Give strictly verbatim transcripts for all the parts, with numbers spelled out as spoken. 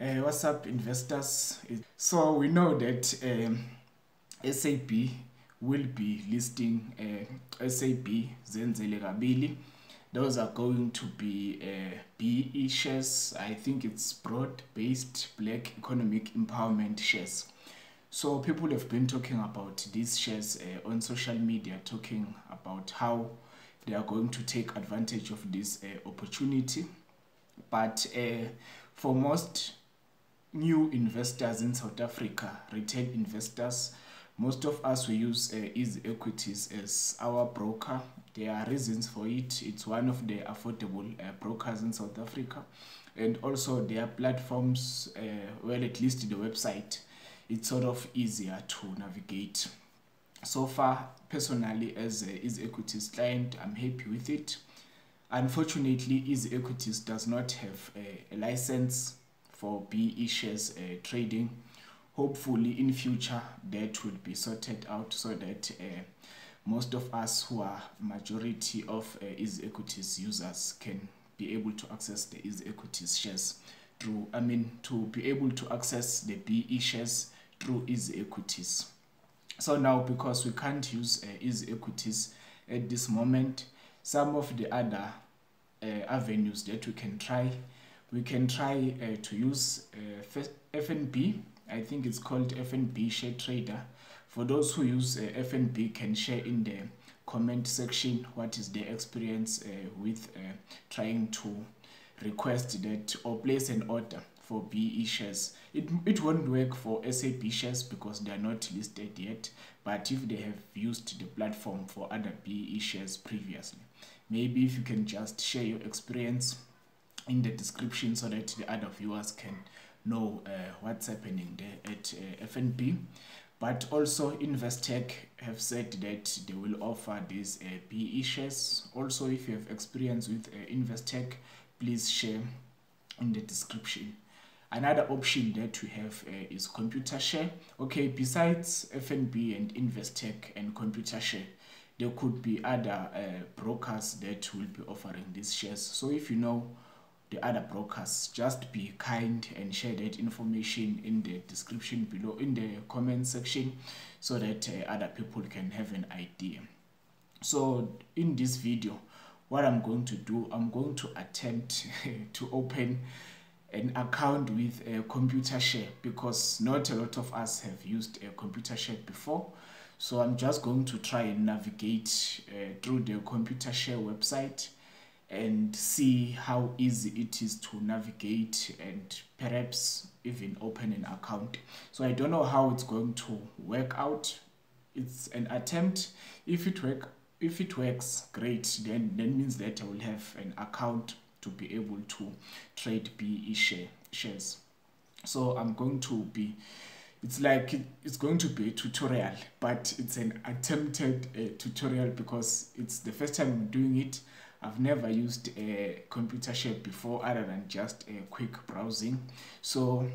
Uh, what's up, investors? So we know that um, S A B will be listing uh, S A B Zenzele Kabili. Those are going to be uh, B E E shares. I think it's broad-based black economic empowerment shares. So people have been talking about these shares uh, on social media, talking about how they are going to take advantage of this uh, opportunity. But uh, for most new investors in South Africa, retail investors, most of us, we use uh, EasyEquities as our broker. There are reasons for it. It's one of the affordable uh, brokers in South Africa. And also their platforms, uh, well, at least the website, it's sort of easier to navigate. So far, personally, as an EasyEquities client, I'm happy with it. Unfortunately, EasyEquities does not have a, a license for B E E shares uh, trading. Hopefully in future that will be sorted out so that uh, most of us who are majority of uh, EasyEquities users can be able to access the EasyEquities shares through, I mean, to be able to access the B E E shares through EasyEquities. So now, because we can't use uh, EasyEquities at this moment, some of the other uh, avenues that we can try, we can try uh, to use uh, F N B. I think it's called F N B Share Trader. For those who use uh, F N B, can share in the comment section what is their experience uh, with uh, trying to request that or place an order for B E E shares. It, it won't work for S A B shares because they are not listed yet, but if they have used the platform for other B E E shares previously, maybe if you can just share your experience in the description so that the other viewers can know uh, what's happening there at uh, F N B. But also Investec have said that they will offer these uh, B E E shares. Also, if you have experience with uh, Investec, please share in the description. Another option that we have uh, is Computershare. Okay, besides F N B and Investec and Computershare, there could be other uh, brokers that will be offering these shares. So if you know the other brokers, just be kind and share that information in the description below, in the comment section, so that uh, other people can have an idea. So in this video, what I'm going to do, I'm going to attempt to open an account with a Computershare, because not a lot of us have used a Computershare before. So I'm just going to try and navigate uh, through the Computershare website and see how easy it is to navigate and perhaps even open an account. So I don't know how it's going to work out. It's an attempt. If it work, if it works, great. Then that means that I will have an account to be able to trade B E E share, shares. So I'm going to be, it's like it, it's going to be a tutorial, but it's an attempted uh, tutorial because it's the first time I'm doing it. I've never used a Computershare before other than just a quick browsing. So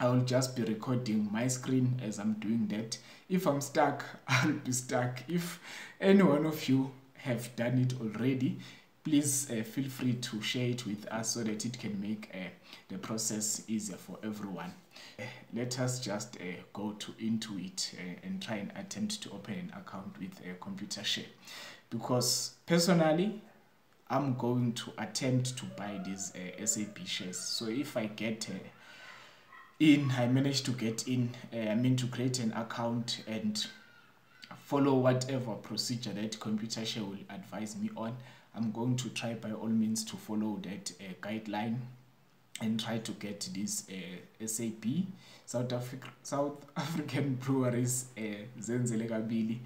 I will just be recording my screen as I'm doing that. If I'm stuck, I'll be stuck. If any one of you have done it already, please uh, feel free to share it with us so that it can make uh, the process easier for everyone. Uh, let us just uh, go to into it uh, and try and attempt to open an account with a Computershare, because personally, I'm going to attempt to buy these uh, S A B shares. So if I get uh, in, I manage to get in, uh, I mean to create an account and follow whatever procedure that Computershare will advise me on, I'm going to try by all means to follow that uh, guideline and try to get this uh, S A B, South, Afri South African Breweries uh, Zenzele Kabili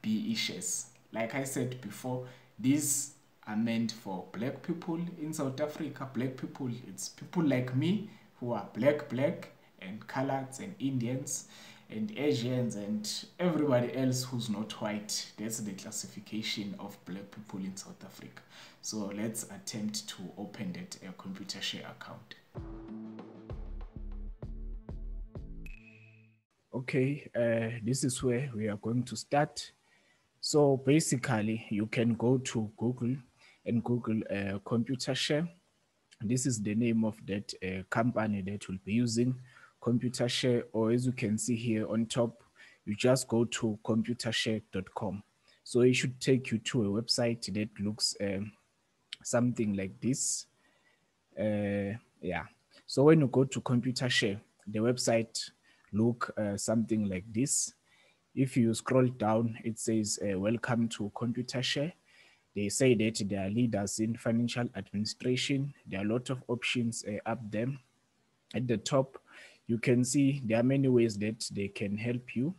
B E E shares. Like I said before, these are meant for black people in South Africa. Black people, it's people like me who are black, black, and coloreds, and Indians, and Asians, and everybody else who's not white. That's the classification of black people in South Africa. So let's attempt to open that uh, Computershare account. Okay, uh, this is where we are going to start. So basically, you can go to Google and Google uh, Computershare. This is the name of that uh, company that we'll be using, Computershare, or as you can see here on top, you just go to computershare dot com. So it should take you to a website that looks uh, something like this. Uh, yeah. So when you go to Computershare, the website look uh, something like this. If you scroll down, it says, uh, welcome to Computershare. They say that they are leaders in financial administration. There are a lot of options uh, up there. At the top, you can see there are many ways that they can help you.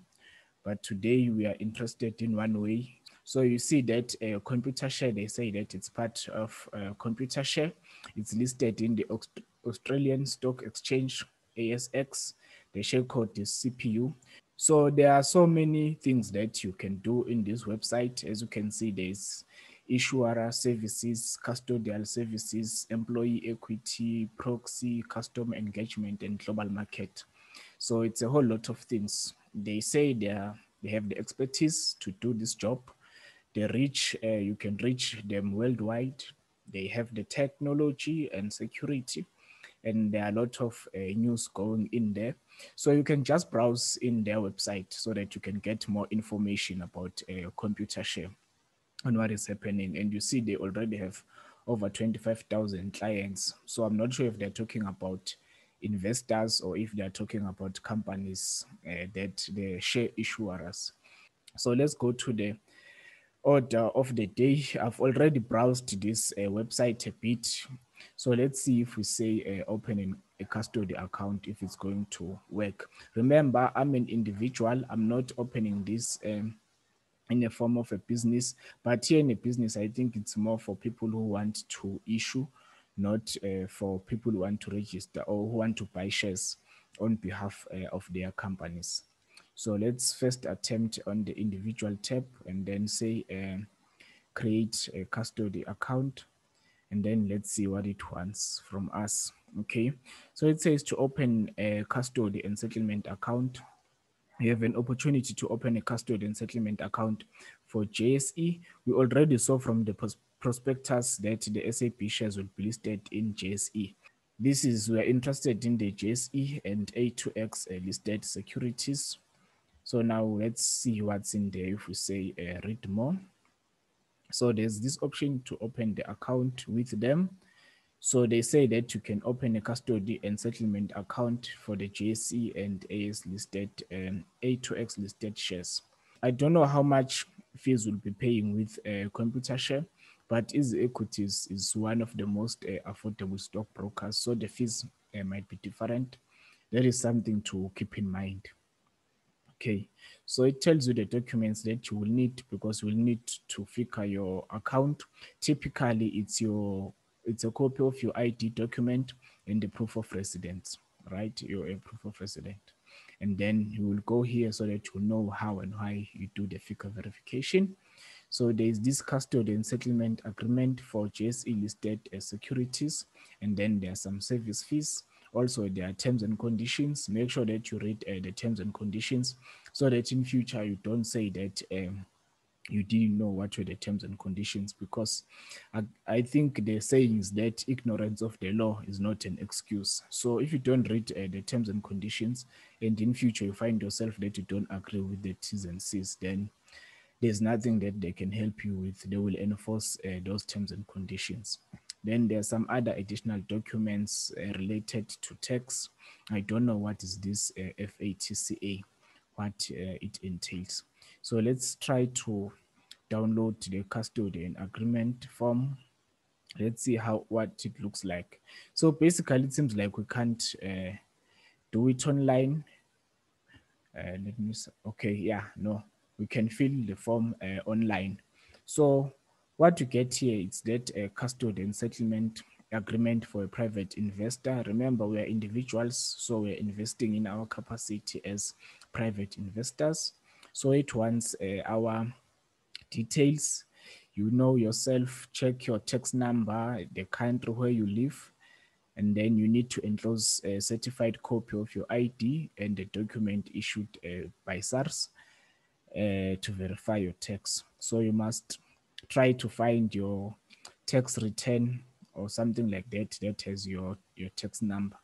But today we are interested in one way. So you see that uh, Computershare, they say that it's part of uh, Computershare. It's listed in the Aust Australian Stock Exchange, A S X. The share code is C P U. So there are so many things that you can do in this website. As you can see, there's issuer services, custodial services, employee equity, proxy, customer engagement, and global market. So it's a whole lot of things. They say they, are, they have the expertise to do this job. They reach, uh, you can reach them worldwide. They have the technology and security, and there are a lot of uh, news going in there. So you can just browse in their website so that you can get more information about uh, Computershare and what is happening. And you see they already have over twenty-five thousand clients. So I'm not sure if they're talking about investors or if they're talking about companies uh, that they share issuers. So let's go to the order of the day. I've already browsed this uh, website a bit. So let's see if we say uh, opening a custody account, if it's going to work. Remember, I'm an individual. I'm not opening this um, in the form of a business. But here in a business, I think it's more for people who want to issue, not uh, for people who want to register or who want to buy shares on behalf uh, of their companies. So let's first attempt on the individual tab and then say uh, create a custody account. And then let's see what it wants from us. Okay, so it says to open a custody and settlement account. You have an opportunity to open a custody and settlement account for J S E. We already saw from the prospectus that the S A B shares will be listed in J S E. This is, we are interested in the J S E and A two X listed securities. So now let's see what's in there if we say uh, read more. So there's this option to open the account with them. So they say that you can open a custody and settlement account for the J S E and A S listed um, A two X listed shares. I don't know how much fees will be paying with uh, Computershare, but EasyEquities is one of the most uh, affordable stock brokers. So the fees uh, might be different. That is something to keep in mind. Okay, so it tells you the documents that you will need, because you will need to F I C A your account. Typically, it's your it's a copy of your I D document and the proof of residence, right? Your proof of resident. And then you will go here so that you know how and why you do the F I C A verification. So there is this custody and settlement agreement for J S E listed as securities. And then there are some service fees. Also, there are terms and conditions. Make sure that you read uh, the terms and conditions so that in future you don't say that um, you didn't know what were the terms and conditions, because I, I think the saying is that ignorance of the law is not an excuse. So if you don't read uh, the terms and conditions, and in future you find yourself that you don't agree with the T's and C's, then there's nothing that they can help you with. They will enforce uh, those terms and conditions. Then there are some other additional documents uh, related to tax. I don't know what is this uh, F A T C A, what uh, it entails. So let's try to download the custodian agreement form. Let's see how what it looks like. So basically, it seems like we can't uh, do it online. Uh, let me. Okay, yeah, no, we can fill the form uh, online. So what you get here is that a custody and settlement agreement for a private investor. Remember, we are individuals, so we're investing in our capacity as private investors. So it wants uh, our details. You know yourself, check your tax number, the country where you live, and then you need to enclose a certified copy of your I D and the document issued uh, by SARS uh, to verify your tax. So you must try to find your tax return or something like that that has your your tax number.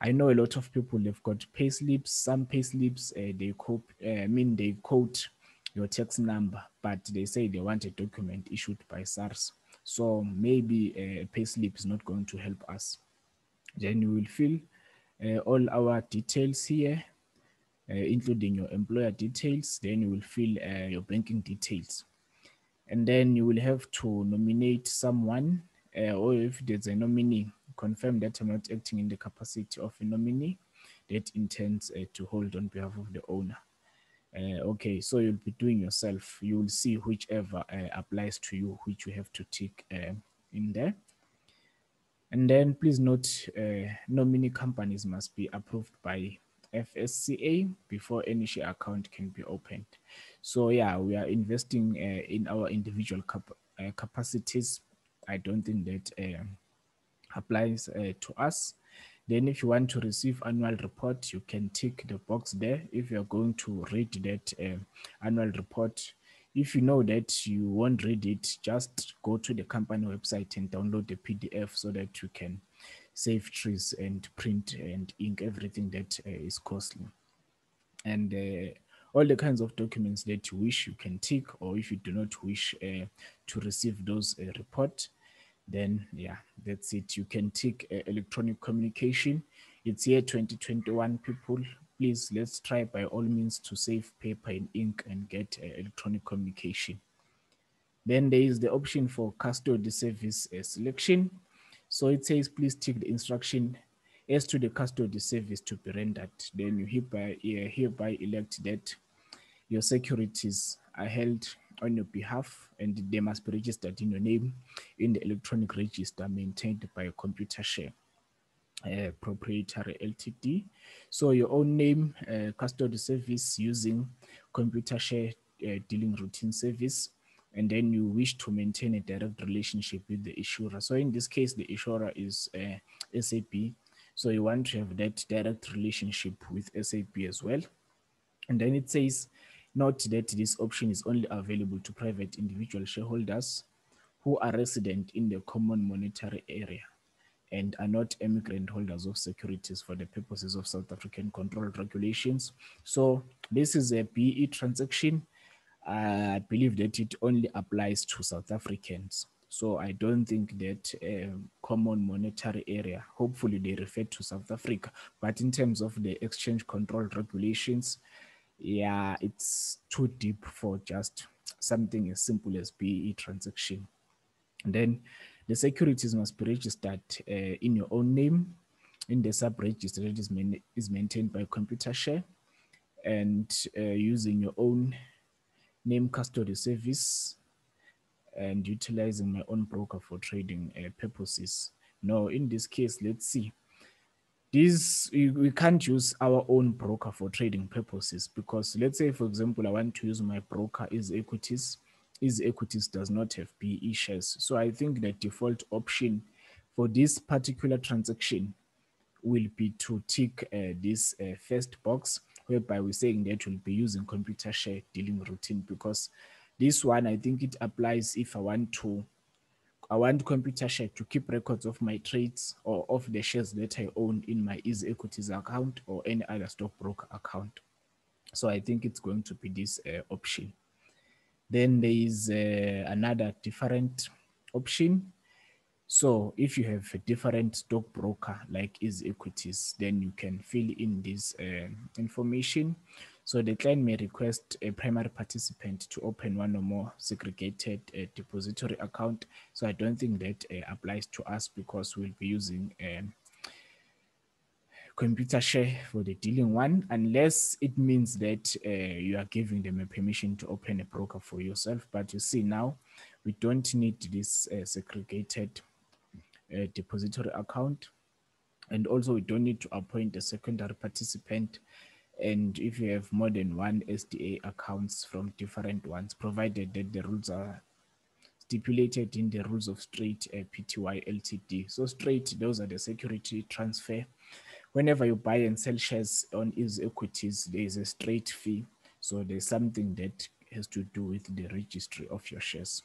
I know a lot of people have got pay slips. Some pay slips uh, they cope, uh, mean they quote your tax number, but they say they want a document issued by SARS. So maybe a pay slip is not going to help us. Then you will fill uh, all our details here, uh, including your employer details. Then you will fill uh, your banking details. And then you will have to nominate someone, uh, or if there's a nominee, confirm that I'm not acting in the capacity of a nominee that intends uh, to hold on behalf of the owner. Uh, okay, so you'll be doing yourself. You will see whichever uh, applies to you, which you have to tick uh, in there. And then please note, uh, nominee companies must be approved by F S C A before any share account can be opened. So yeah, we are investing uh, in our individual cap uh, capacities. I don't think that uh, applies uh, to us. Then if you want to receive annual report, you can tick the box there if you're going to read that uh, annual report. If you know that you won't read it, just go to the company website and download the P D F so that you can save trees and print and ink everything that uh, is costly. And uh, all the kinds of documents that you wish, you can tick, or if you do not wish uh, to receive those uh, reports, then yeah, that's it. You can tick uh, electronic communication. It's year twenty twenty-one, people. Please, let's try by all means to save paper and ink and get uh, electronic communication. Then there is the option for custody service uh, selection. So it says, please tick the instruction as to the custody service to be rendered. Then you hereby, uh, hereby elect that your securities are held on your behalf, and they must be registered in your name in the electronic register maintained by Computershare uh, proprietary Limited. So your own name, uh, custody service using Computershare uh, dealing routine service, and then you wish to maintain a direct relationship with the issuer. So in this case, the issuer is uh, S A B. So you want to have that direct relationship with S A B as well. And then it says, note that this option is only available to private individual shareholders who are resident in the common monetary area and are not emigrant holders of securities for the purposes of South African control regulations. So this is a B E E transaction. I believe that it only applies to South Africans. So I don't think that uh, common monetary area, hopefully they refer to South Africa, but in terms of the exchange control regulations, yeah, it's too deep for just something as simple as B E E transaction. And then the securities must be registered uh, in your own name in the sub-register that is, main, is maintained by Computershare, and uh, using your own name custody service and utilizing my own broker for trading uh, purposes. Now, in this case, let's see. This, we can't use our own broker for trading purposes because let's say, for example, I want to use my broker EasyEquities. EasyEquities does not have B E E shares. So I think the default option for this particular transaction will be to tick uh, this uh, first box, whereby we're saying that we'll be using Computershare dealing routine, because this one, I think it applies if I want to I want Computershare to keep records of my trades or of the shares that I own in my EasyEquities account or any other stockbroker account. So I think it's going to be this uh, option. Then there is uh, another different option. So if you have a different stockbroker like EasyEquities, then you can fill in this uh, information. So the client may request a primary participant to open one or more segregated uh, depository account. So I don't think that uh, applies to us because we'll be using um, Computershare for the dealing one, unless it means that uh, you are giving them a permission to open a broker for yourself. But you see now, we don't need this uh, segregated uh, depository account. And also we don't need to appoint a secondary participant. And if you have more than one S D A accounts from different ones, provided that the rules are stipulated in the rules of Strate uh, Pty Ltd. So Strate, those are the security transfer. Whenever you buy and sell shares on EasyEquities, there is a Strate fee. So there's something that has to do with the registry of your shares.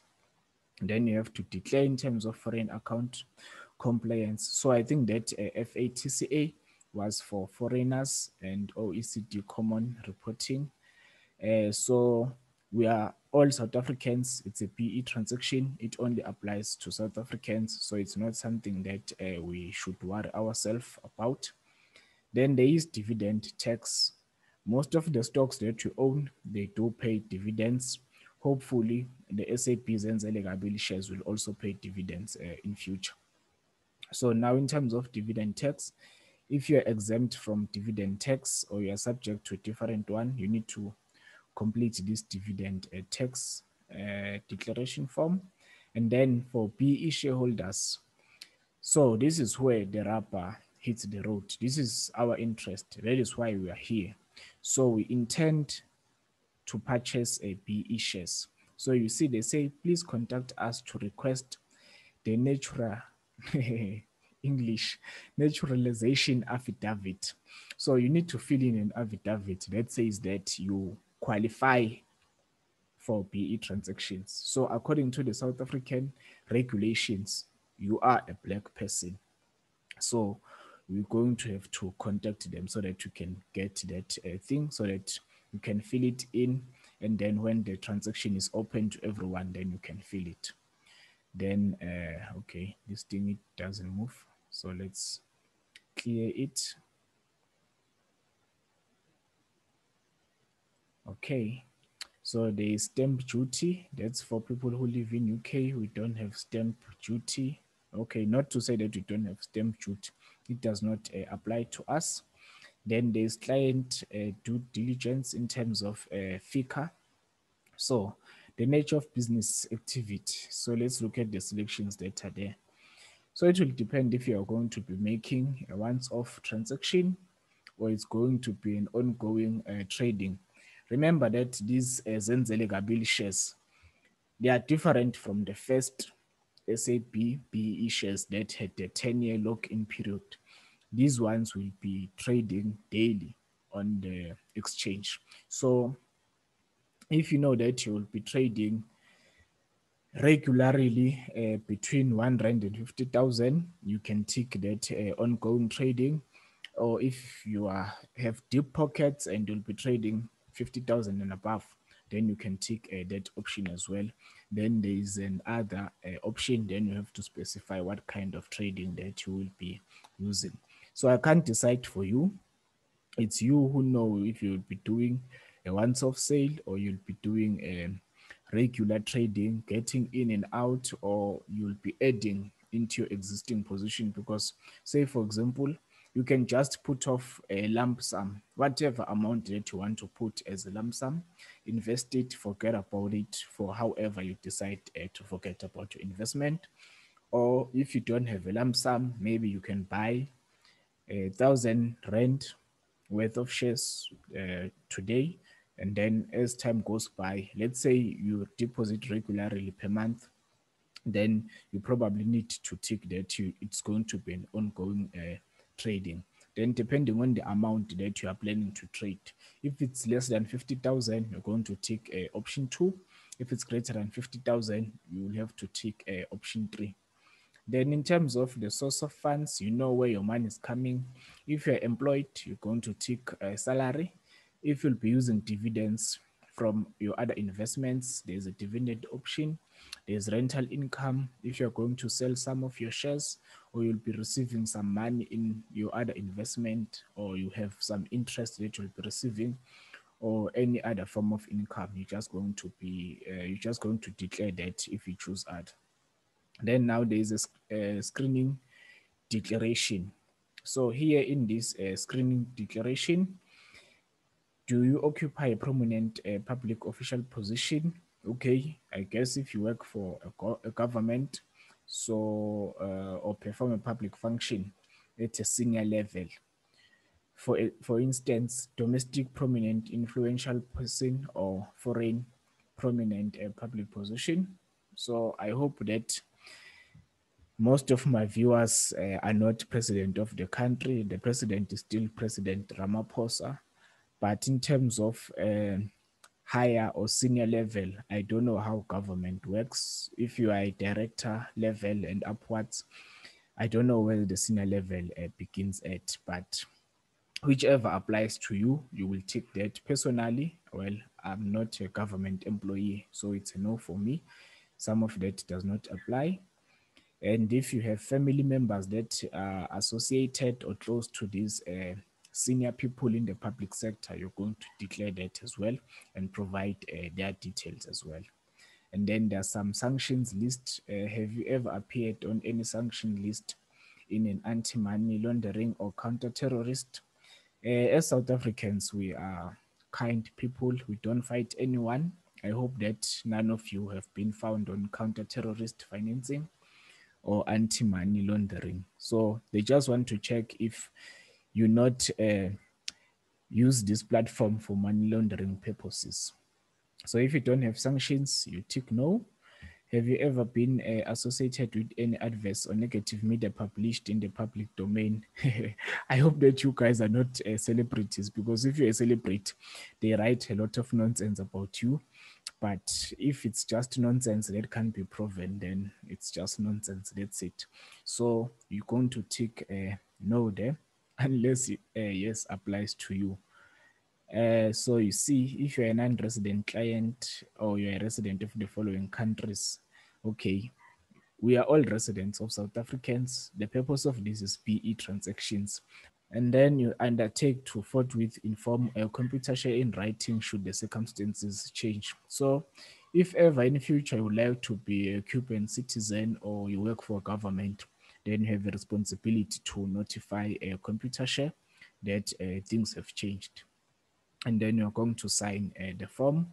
And then you have to declare in terms of foreign account compliance. So I think that uh, F A T C A was for foreigners and O E C D common reporting. Uh, so we are all South Africans. It's a B E E transaction. It only applies to South Africans. So it's not something that uh, we should worry ourselves about. Then there is dividend tax. Most of the stocks that you own, they do pay dividends. Hopefully, the S A B Zenzele Kabili shares will also pay dividends uh, in future. So now in terms of dividend tax, if you're exempt from dividend tax or you're subject to a different one, you need to complete this dividend uh, tax uh, declaration form. And then for B E E shareholders, so this is where the rubber hits the road. This is our interest. That is why we are here. So we intend to purchase a B E E shares. So you see, they say, please contact us to request the natural English naturalization affidavit. So you need to fill in an affidavit that says that you qualify for B E E transactions. So according to the South African regulations, you are a black person. So we're going to have to contact them so that you can get that uh, thing, so that you can fill it in. And then when the transaction is open to everyone, then you can fill it. Then, uh, okay, this thing, it doesn't move. So let's clear it. Okay, so there is stamp duty. That's for people who live in U K. We don't have stamp duty. Okay, not to say that we don't have stamp duty. It does not uh, apply to us. Then there's client uh, due diligence in terms of uh, FICA. So the nature of business activity. So let's look at the selections that are there. So it will depend if you're going to be making a once-off transaction or it's going to be an ongoing uh, trading. Remember that these uh, Zenzele Kabili shares, they are different from the first S A B B E E shares that had the ten-year lock-in period. These ones will be trading daily on the exchange. So if you know that you will be trading regularly uh, between one rand and fifty thousand, you can tick that uh, ongoing trading. Or if you are, have deep pockets and you'll be trading fifty thousand and above, then you can tick uh, that option as well. Then there is another uh, option. Then you have to specify what kind of trading that you will be using. So I can't decide for you. It's you who know if you'll be doing a once-off sale or you'll be doing a regular trading, getting in and out, or you'll be adding into your existing position. Because say, for example, you can just put off a lump sum, whatever amount that you want to put as a lump sum, invest it, forget about it for however you decide uh, to forget about your investment. Or if you don't have a lump sum, maybe you can buy a thousand rand worth of shares uh, today. And then as time goes by, let's say you deposit regularly per month, then you probably need to take that you, it's going to be an ongoing uh, trading. Then depending on the amount that you are planning to trade, if it's less than fifty thousand, you're going to take uh, option two. If it's greater than fifty thousand, you will have to take uh, option three. Then in terms of the source of funds, you know where your money is coming. If you're employed, you're going to take a salary. If you'll be using dividends from your other investments, there's a dividend option. There's rental income. If you're going to sell some of your shares or you'll be receiving some money in your other investment, or you have some interest that you'll be receiving, or any other form of income, you're just going to be, uh, you're just going to declare that if you choose add. Then now there is a sc uh, screening declaration. So here in this uh, screening declaration, do you occupy a prominent uh, public official position? Okay, I guess if you work for a, go a government, so uh, or perform a public function at a senior level. For, for instance, domestic prominent influential person or foreign prominent uh, public position. So I hope that most of my viewers uh, are not president of the country. The president is still President Ramaphosa. But in terms of uh, higher or senior level, I don't know how government works. If you are a director level and upwards, I don't know whether the senior level uh, begins at, but whichever applies to you, you will take that. Personally, well, I'm not a government employee, so it's a no for me. Some of that does not apply. And if you have family members that are associated or close to these uh, senior people in the public sector, you're going to declare that as well and provide uh, their details as well. And then there's some sanctions list. Uh, have you ever appeared on any sanction list in an anti-money laundering or counter-terrorist? Uh, as South Africans, we are kind people. We don't fight anyone. I hope that none of you have been found on counter-terrorist financing or anti-money laundering. So they just want to check if you not uh, use this platform for money laundering purposes. So if you don't have sanctions, you tick no. Have you ever been uh, associated with any adverse or negative media published in the public domain? I hope that you guys are not uh, celebrities, because if you're a celebrity, they write a lot of nonsense about you. But if it's just nonsense that can't be proven, then it's just nonsense. That's it. So you're going to tick uh, no there, unless uh, yes applies to you. Uh, so you see, if you're a non-resident client or you're a resident of the following countries, okay, we are all residents of South Africans. The purpose of this is B E E transactions. And then you undertake to forthwith inform a Computershare in writing should the circumstances change. So if ever in the future you would like to be a Cuban citizen or you work for a government, then you have a responsibility to notify a Computershare that uh, things have changed. And then you're going to sign uh, the form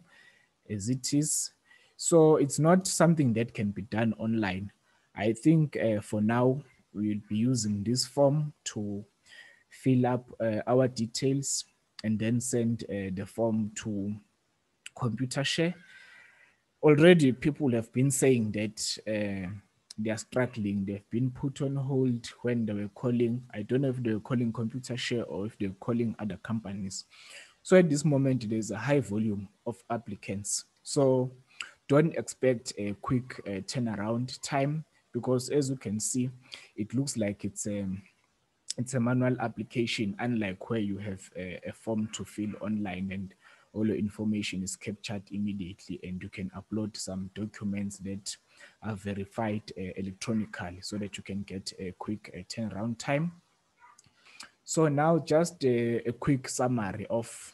as it is. So it's not something that can be done online. I think uh, for now, we'll be using this form to fill up uh, our details and then send uh, the form to Computershare. Already people have been saying that uh, they are struggling. They've been put on hold when they were calling. I don't know if they were calling Computershare or if they were calling other companies. So at this moment, there's a high volume of applicants. So don't expect a quick uh, turnaround time, because as you can see, it looks like it's a, it's a manual application, unlike where you have a, a form to fill online and all your information is captured immediately and you can upload some documents that are verified uh, electronically so that you can get a quick uh, turnaround time. So now just a, a quick summary of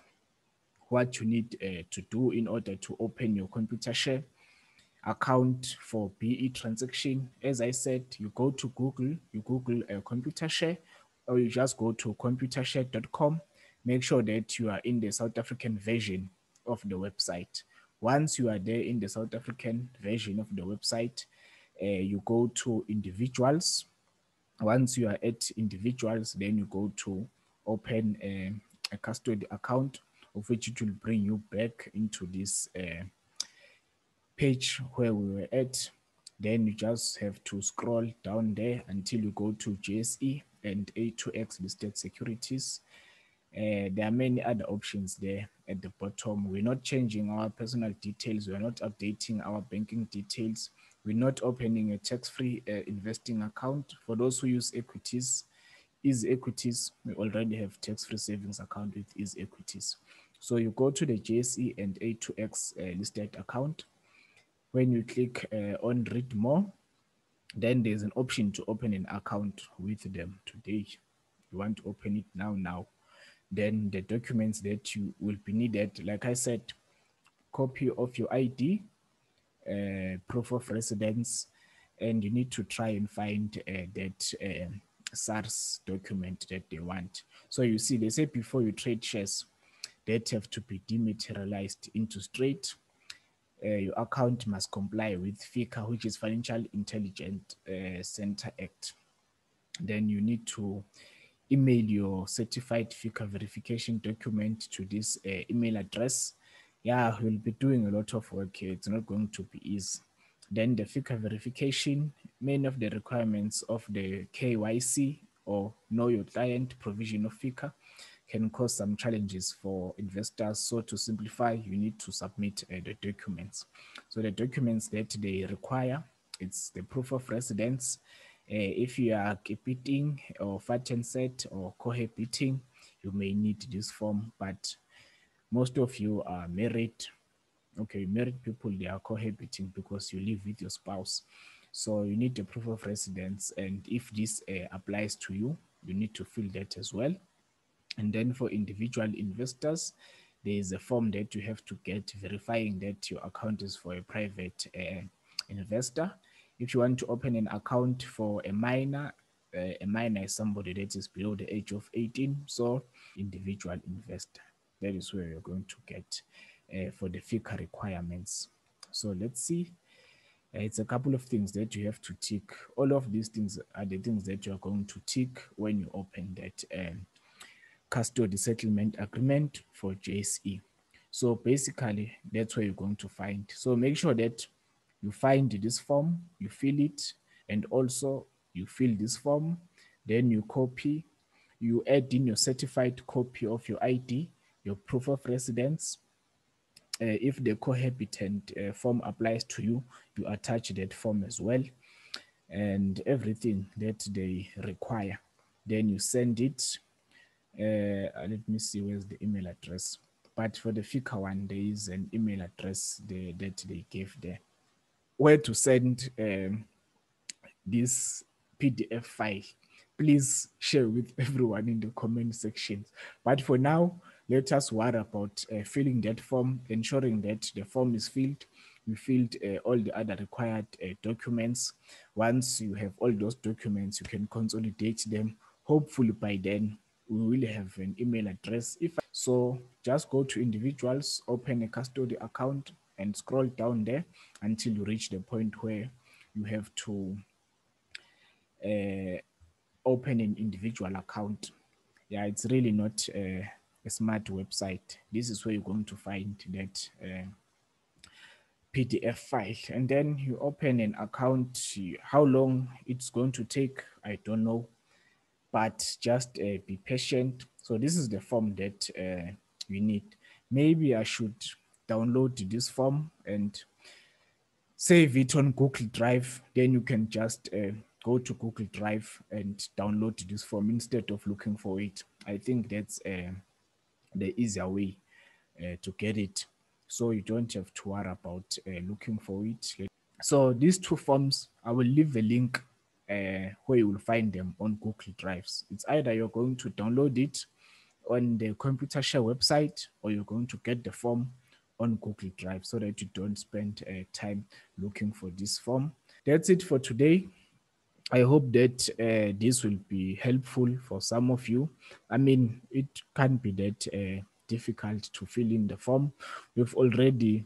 what you need uh, to do in order to open your Computershare account for B E E transaction. As I said, you go to Google, you Google uh, Computershare, or you just go to computershare dot com. Make sure that you are in the South African version of the website. Once you are there in the South African version of the website, uh, you go to individuals. Once you are at individuals, then you go to open a, a custody account, of which it will bring you back into this uh, page where we were at. Then you just have to scroll down there until you go to J S E and A two X listed securities. Uh, there are many other options there at the bottom. We're not changing our personal details. We're not updating our banking details. We're not opening a tax-free uh, investing account. For those who use equities, EasyEquities, we already have tax-free savings account with EasyEquities. So you go to the J S E and A two X uh, listed account. When you click uh, on read more, then there's an option to open an account with them today. You want to open it now, now. Then the documents that you will be needed, like I said, copy of your I D, uh, proof of residence, and you need to try and find uh, that uh, SARS document that they want. So you see, they say before you trade shares, that have to be dematerialized into Strate. Uh, your account must comply with FICA, which is Financial Intelligence uh, Center Act. Then you need to email your certified FICA verification document to this uh, email address. Yeah, we'll be doing a lot of work here. It's not going to be easy. Then the FICA verification, many of the requirements of the K Y C or Know Your Client provision of FICA can cause some challenges for investors. So to simplify, you need to submit uh, the documents. So the documents that they require, it's the proof of residence, if you are competing or patent set or cohabiting, you may need this form, but most of you are married. Okay, married people, they are cohabiting because you live with your spouse. So you need a proof of residence. And if this uh, applies to you, you need to fill that as well. And then for individual investors, there is a form that you have to get verifying that your account is for a private uh, investor. If you want to open an account for a minor, uh, a minor is somebody that is below the age of eighteen. So individual investor. That is where you're going to get uh, for the FICA requirements. So let's see. Uh, it's a couple of things that you have to tick. All of these things are the things that you're going to tick when you open that um, custody settlement agreement for J S E. So basically, that's where you're going to find. So make sure that you find this form, you fill it, and also you fill this form. Then you copy, you add in your certified copy of your I D, your proof of residence. Uh, if the cohabitant uh, form applies to you, you attach that form as well, and everything that they require. Then you send it. Uh, let me see, where's the email address? But for the FICA one, there is an email address they, that they gave there, where to send um, this P D F file. Please share with everyone in the comment sections. But for now, let us worry about uh, filling that form, ensuring that the form is filled. You filled uh, all the other required uh, documents. Once you have all those documents, you can consolidate them. Hopefully by then, we will have an email address. If so, just go to individuals, open a custody account, and scroll down there until you reach the point where you have to uh, open an individual account. Yeah, it's really not uh, a smart website. This is where you're going to find that uh, P D F file. And then you open an account. How long it's going to take, I don't know, but just uh, be patient. So this is the form that uh, you need. Maybe I should download this form and save it on Google Drive. Then you can just uh, go to Google Drive and download this form instead of looking for it. I think that's uh, the easier way uh, to get it. So you don't have to worry about uh, looking for it. So these two forms, I will leave a link uh, where you will find them on Google Drives. It's either you're going to download it on the Computershare website, or you're going to get the form on Google Drive, so that you don't spend uh, time looking for this form. That's it for today. I hope that uh, this will be helpful for some of you. I mean, it can't be that uh, difficult to fill in the form. We've already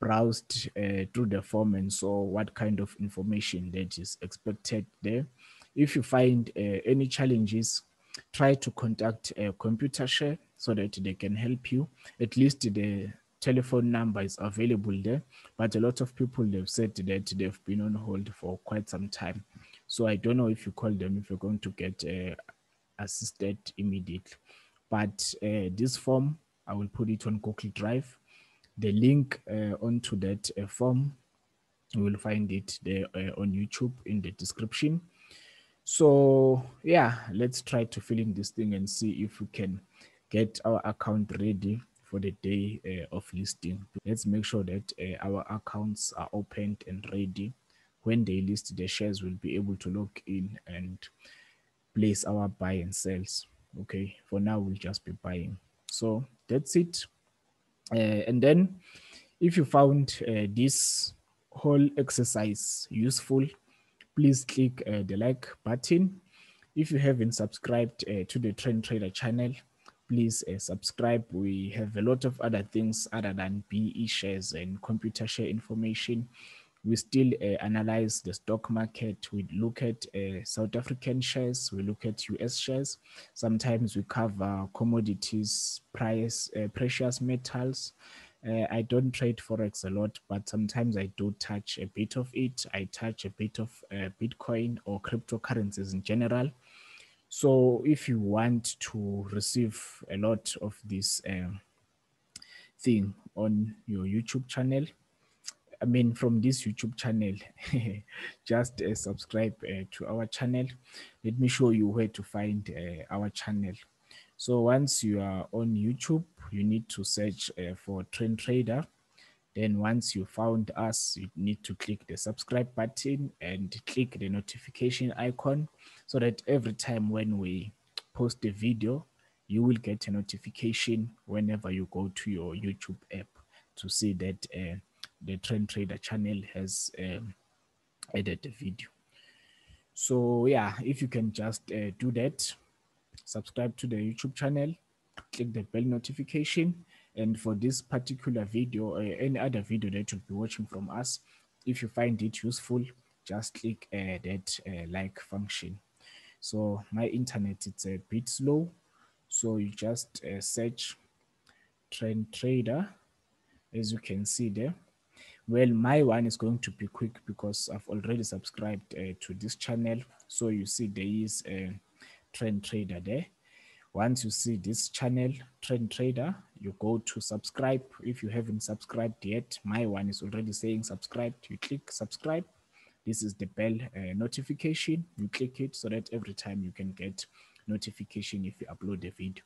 browsed uh, through the form and saw what kind of information that is expected there. If you find uh, any challenges, try to contact uh, Computershare so that they can help you. At least the telephone number is available there, but a lot of people, they've said that they've been on hold for quite some time. So I don't know if you call them, if you're going to get uh, assisted immediately. But uh, this form, I will put it on Google Drive. The link uh, onto that uh, form, you will find it there uh, on YouTube in the description. So yeah, let's try to fill in this thing and see if we can get our account ready for the day uh, of listing. Let's make sure that uh, our accounts are opened and ready. When they list the shares, we'll be able to log in and place our buy and sells. Okay, for now, we'll just be buying. So that's it. Uh, and then if you found uh, this whole exercise useful, please click uh, the like button. If you haven't subscribed uh, to the Trend Trader channel, please uh, subscribe. We have a lot of other things other than B E E shares and computer share information. We still uh, analyze the stock market. We look at uh, South African shares. We look at U S shares. Sometimes we cover commodities, price, uh, precious metals. Uh, I don't trade Forex a lot, but sometimes I do touch a bit of it. I touch a bit of uh, Bitcoin or cryptocurrencies in general. So if you want to receive a lot of this uh, thing on your YouTube channel, I mean, from this YouTube channel, just uh, subscribe uh, to our channel. Let me show you where to find uh, our channel. So once you are on YouTube, you need to search uh, for Trend Trader. Then once you found us, you need to click the subscribe button and click the notification icon so that every time when we post a video, you will get a notification whenever you go to your YouTube app to see that uh, the Trend Trader channel has um, added a video. So yeah, if you can just uh, do that, subscribe to the YouTube channel, click the bell notification. And for this particular video or any other video that you'll be watching from us, if you find it useful, just click uh, that uh, like function. So my internet, it's a bit slow. So you just uh, search Trend Trader, as you can see there. Well, my one is going to be quick because I've already subscribed uh, to this channel. So you see there is a Trend Trader there. Once you see this channel, Trend Trader, you go to subscribe. If you haven't subscribed yet, my one is already saying subscribe. You click subscribe. This is the bell uh, notification. You click it so that every time you can get notification if you upload a video.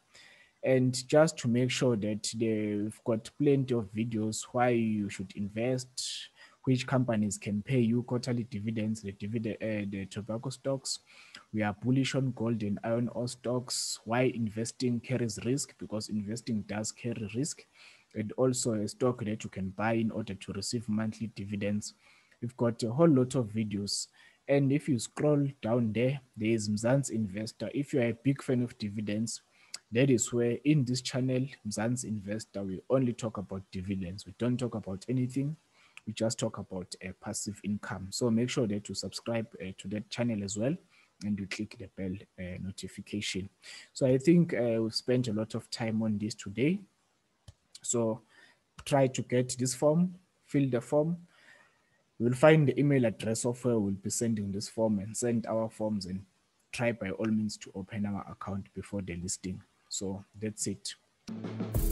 And just to make sure that they've got plenty of videos why you should invest, which companies can pay you quarterly dividends, the, dividend, uh, the tobacco stocks. We are bullish on gold and iron ore stocks. Why investing carries risk, because investing does carry risk. And also a stock that you can buy in order to receive monthly dividends. We've got a whole lot of videos. And if you scroll down there, there is Mzansi Investor. If you are a big fan of dividends, that is where in this channel, Mzansi Investor, we only talk about dividends. We don't talk about anything. We just talk about uh, passive income. So make sure that you subscribe uh, to that channel as well, and you click the bell uh, notification. So I think uh, we've spent a lot of time on this today. So try to get this form, fill the form. You'll find the email address of where we'll be sending this form, and send our forms, and try by all means to open our account before the listing. So that's it.